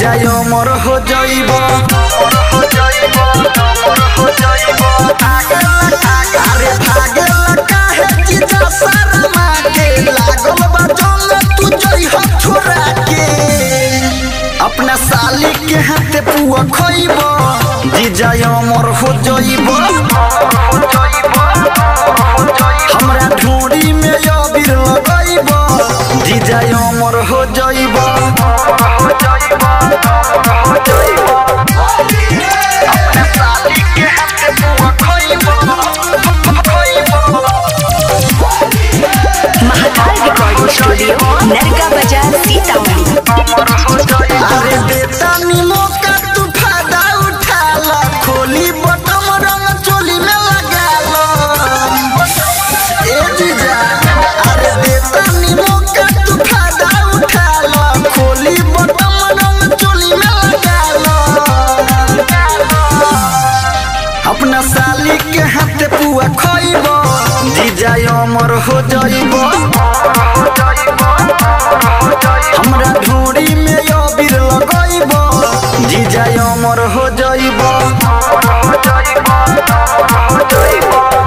जाय मोर हो जाइबो मोर हो जाइबो मोर हो जाइबो अरे भागेला काहे की दसर माके लागल बा जल तू जई हो छोरा के अपना साली के हाथ पुआ खोइबो जी जाय मोर हो जाइबो हमरा ढोड़ी में यो बिर लगाइबो जी जाय मोर हो जाइबो मोर हो जाइबो हमरा ढोड़ी में यो बिर लगाइबो जी जाय मोर हो जाइबो मोर हो जाइबो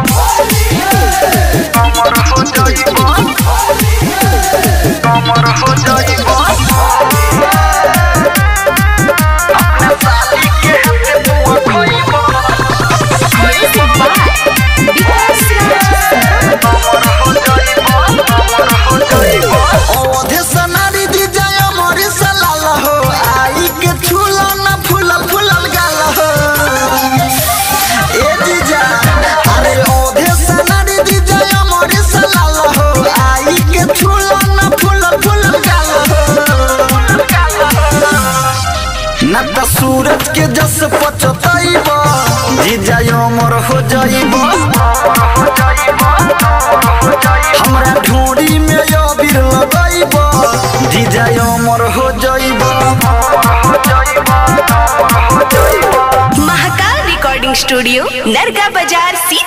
सूरज के जस पचताइबो जी जायो मोर हो जाइबो हमरा ढोड़ी में यो बिर लगाइबो जी जायो मोर हो जाइबो महाकाल रिकॉर्डिंग स्टूडियो नरगा बाजार।